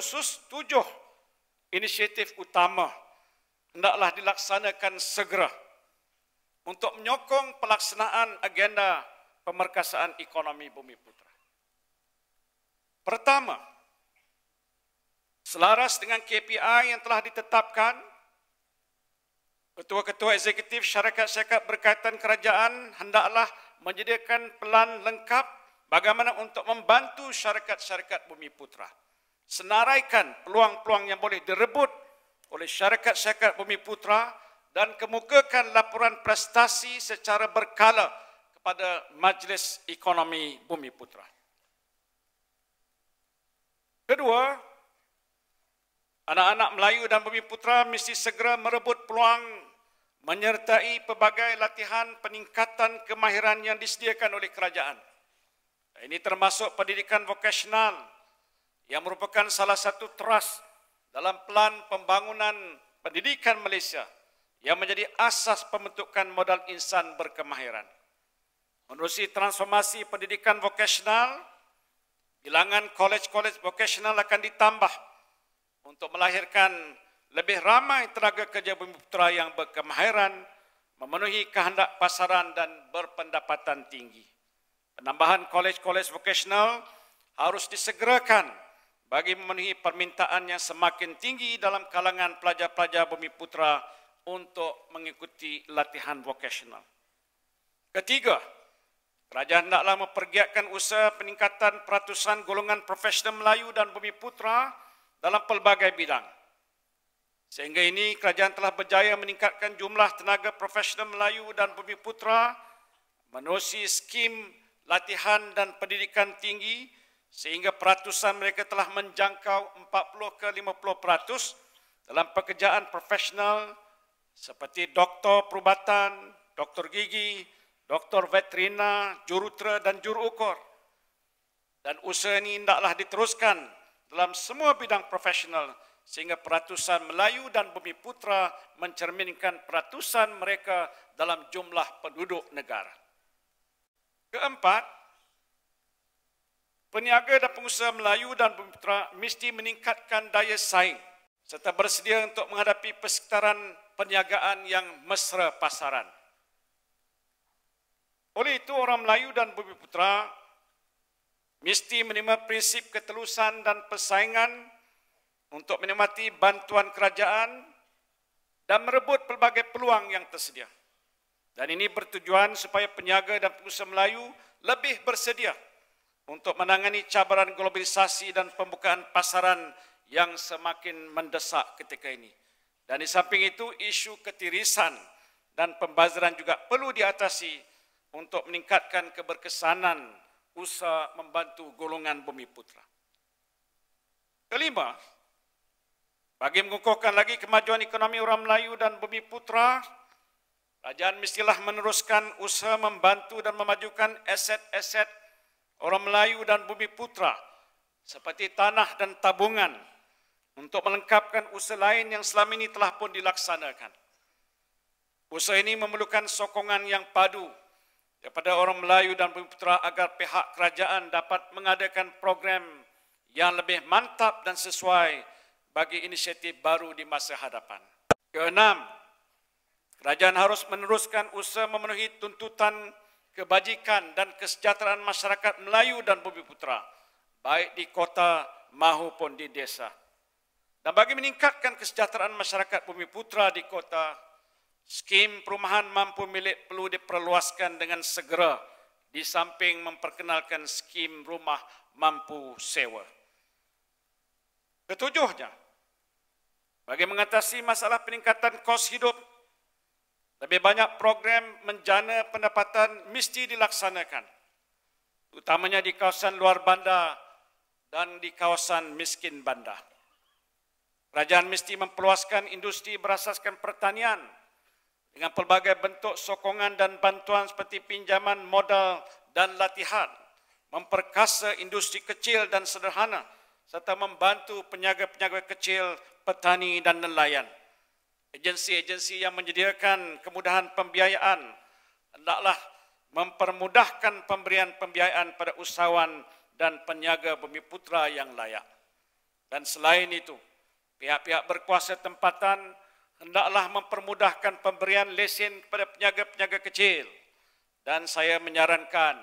khusus 7 inisiatif utama hendaklah dilaksanakan segera untuk menyokong pelaksanaan agenda pemerkasaan ekonomi Bumi Putera. Pertama, selaras dengan KPI yang telah ditetapkan, ketua-ketua eksekutif syarikat-syarikat berkaitan kerajaan hendaklah menyediakan pelan lengkap bagaimana untuk membantu syarikat-syarikat Bumi Putera. Senaraikan peluang-peluang yang boleh direbut oleh syarikat-syarikat Bumi Putera dan kemukakan laporan prestasi secara berkala kepada Majlis Ekonomi Bumi Putera. Kedua, anak-anak Melayu dan Bumi Putera mesti segera merebut peluang menyertai pelbagai latihan peningkatan kemahiran yang disediakan oleh kerajaan. Ini termasuk pendidikan vokasional yang merupakan salah satu teras dalam pelan pembangunan pendidikan Malaysia yang menjadi asas pembentukan modal insan berkemahiran. Menerusi transformasi pendidikan vokasional, bilangan kolej-kolej vokasional akan ditambah untuk melahirkan lebih ramai tenaga kerja Bumi Putera yang berkemahiran, memenuhi kehendak pasaran dan berpendapatan tinggi. Penambahan kolej-kolej vokasional harus disegerakan bagi memenuhi permintaan yang semakin tinggi dalam kalangan pelajar-pelajar Bumi Putera untuk mengikuti latihan vokasional. Ketiga, kerajaan hendaklah mempergiatkan usaha peningkatan peratusan golongan profesional Melayu dan Bumi Putera dalam pelbagai bidang. Sehingga ini kerajaan telah berjaya meningkatkan jumlah tenaga profesional Melayu dan Bumi Putera menerusi skim latihan dan pendidikan tinggi sehingga peratusan mereka telah menjangkau 40 ke 50% dalam pekerjaan profesional seperti doktor perubatan, doktor gigi, doktor veterina, jurutera dan juru ukur. Dan usaha ini hendaklah diteruskan dalam semua bidang profesional sehingga peratusan Melayu dan Bumi Putera mencerminkan peratusan mereka dalam jumlah penduduk negara. Keempat, peniaga dan pengusaha Melayu dan Bumi Putera mesti meningkatkan daya saing serta bersedia untuk menghadapi persekitaran perniagaan yang mesra pasaran. Oleh itu, orang Melayu dan Bumi Putera mesti menerima prinsip ketelusan dan persaingan untuk menikmati bantuan kerajaan dan merebut pelbagai peluang yang tersedia. Dan ini bertujuan supaya peniaga dan pengusaha Melayu lebih bersedia untuk menangani cabaran globalisasi dan pembukaan pasaran yang semakin mendesak ketika ini. Dan di samping itu, isu ketirisan dan pembazaran juga perlu diatasi untuk meningkatkan keberkesanan usaha membantu golongan Bumi Putera. Kelima, bagi mengukuhkan lagi kemajuan ekonomi orang Melayu dan Bumi Putera, kerajaan mestilah meneruskan usaha membantu dan memajukan aset-aset orang Melayu dan Bumi Putera seperti tanah dan tabungan untuk melengkapkan usaha lain yang selama ini telah pun dilaksanakan. Usaha ini memerlukan sokongan yang padu daripada orang Melayu dan Bumi Putera agar pihak kerajaan dapat mengadakan program yang lebih mantap dan sesuai bagi inisiatif baru di masa hadapan. Keenam, kerajaan harus meneruskan usaha memenuhi tuntutan kebajikan dan kesejahteraan masyarakat Melayu dan Bumi Putera, baik di kota maupun di desa. Dan bagi meningkatkan kesejahteraan masyarakat Bumi Putera di kota, skim perumahan mampu milik perlu diperluaskan dengan segera di samping memperkenalkan skim rumah mampu sewa. Ketujuhnya, bagi mengatasi masalah peningkatan kos hidup, lebih banyak program menjana pendapatan mesti dilaksanakan, utamanya di kawasan luar bandar dan di kawasan miskin bandar. Kerajaan mesti memperluaskan industri berasaskan pertanian dengan pelbagai bentuk sokongan dan bantuan seperti pinjaman modal dan latihan, memperkasa industri kecil dan sederhana, serta membantu peniaga-peniaga kecil, petani dan nelayan. Agensi-agensi yang menyediakan kemudahan pembiayaan hendaklah mempermudahkan pemberian pembiayaan pada usahawan dan peniaga Bumi Putera yang layak. Dan selain itu, pihak-pihak berkuasa tempatan hendaklah mempermudahkan pemberian lesen kepada peniaga-peniaga kecil. Dan saya menyarankan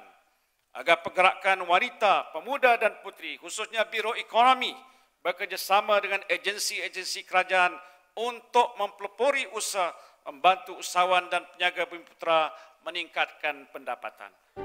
agar pergerakan wanita, pemuda dan puteri, khususnya Biro Ekonomi, bekerjasama dengan agensi-agensi kerajaan untuk mempelopori usaha, membantu usahawan dan peniaga bumi putra meningkatkan pendapatan.